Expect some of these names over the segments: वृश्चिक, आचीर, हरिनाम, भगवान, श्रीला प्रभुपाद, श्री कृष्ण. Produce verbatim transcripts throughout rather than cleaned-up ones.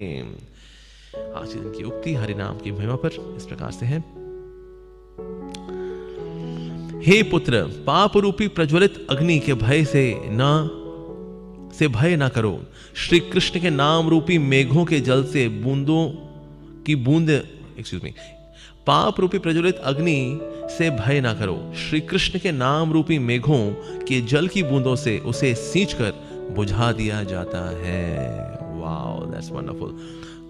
आचीर की उक्ति हरिनाम की महिमा पर इस प्रकार से है। हे पुत्र, पाप रूपी प्रज्वलित अग्नि के भय से ना से भय ना करो। श्री कृष्ण के नाम रूपी मेघों के जल से बूंदों की बूंद एक्सक्यूज मी पाप रूपी प्रज्वलित अग्नि से भय ना करो। श्री कृष्ण के नाम रूपी मेघों के जल की बूंदों से उसे सींचकर बुझा दिया जाता है। Wow, that's wonderful.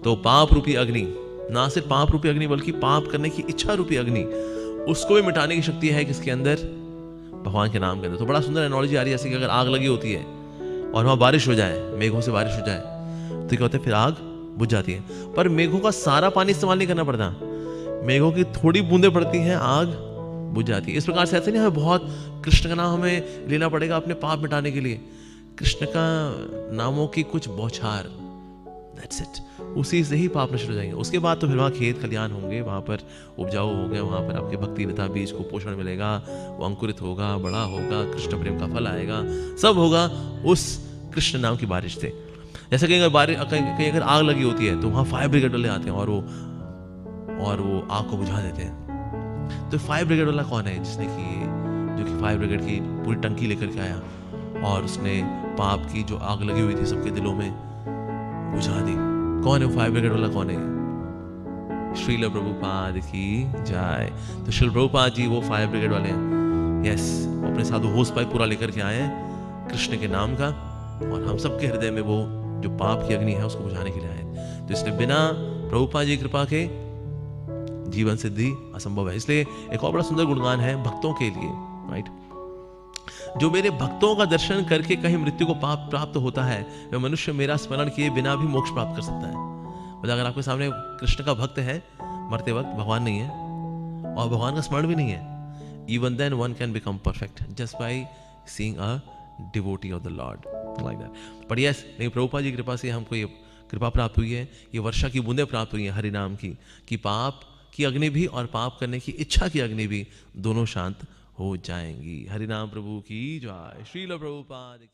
तो पाप रूपी अग्नि, ना सिर्फ पाप रूपी अग्नि बल्कि पाप करने की इच्छा रूपी अग्नि, उसको भी मिटाने की शक्ति है किसके अंदर? भगवान के नाम के अंदर। तो बड़ा सुंदर एनोलॉजी आ रही है, जैसे कि अगर आग लगी होती है और वहां बारिश हो जाए, मेघों से बारिश हो जाए, तो क्या होता है? फिर आग बुझ जाती है। पर मेघों का सारा पानी इस्तेमाल नहीं करना पड़ता, मेघों की थोड़ी बूंदें पड़ती हैं, आग बुझ जाती है। इस प्रकार से ऐसे नहीं हमें बहुत कृष्ण का नाम हमें लेना पड़ेगा अपने पाप मिटाने के लिए। कृष्ण का नामों की कुछ बौछार, That's it. उसी से ही पाप नष्ट हो जाएंगे। उसके बाद तो फिर वहाँ खेत खलियान होंगे, वहाँ पर उपजाऊ होंगे, वहाँ पर आपके भक्ति लता बीज को पोषण मिलेगा, वो अंकुरित होगा, बड़ा होगा, कृष्ण प्रेम का फल आएगा, सब होगा उस कृष्ण नाम की बारिश से। जैसे कहीं अगर बारिश कहीं अगर आग लगी होती है तो वहाँ फायर ब्रिगेड वाले आते हैं और वो और वो आग को बुझा देते हैं। तो फायर ब्रिगेड वाला कौन है? जिसने कि जो कि फायर ब्रिगेड की पूरी टंकी लेकर के आया और उसने पाप की जो आग लगी हुई थी सबके दिलों में बुझा दी। कौन है फायर ब्रिगेड वाला? कौन है? श्रीला प्रभुपाद की जाए। तो श्रील प्रभुपाद जी वो फायर ब्रिगेड वाले हैं। यस, वो अपने साथ होस पाइप पूरा लेकर के आए हैं कृष्ण के नाम का, और हम सबके हृदय में वो जो पाप की अग्नि है उसको बुझाने के लिए आए। तो इसलिए बिना प्रभुपाद जी की कृपा के जीवन सिद्धि असंभव है। इसलिए एक और बड़ा सुंदर गुणगान है भक्तों के लिए, राइट। जो मेरे भक्तों का दर्शन करके कहीं मृत्यु को पाप प्राप्त होता है, वह मनुष्य मेरा स्मरण किए बिना भी मोक्ष प्राप्त कर सकता है। मतलब अगर आपके सामने कृष्ण का भक्त है मरते वक्त, भगवान नहीं है और भगवान का स्मरण भी नहीं है, even then one can become perfect just by seeing a devotee of the Lord like that. But yes, नहीं, प्रभुपाद जी की कृपा से हमको ये कृपा प्राप्त हुई है, ये वर्षा की बूंदें प्राप्त हुई हैं हरिनाम की, कि पाप की अग्नि भी और पाप करने की इच्छा की अग्नि भी दोनों शांत हो जाएंगी। हरिनाम प्रभु की जय। श्रील प्रभुपाद।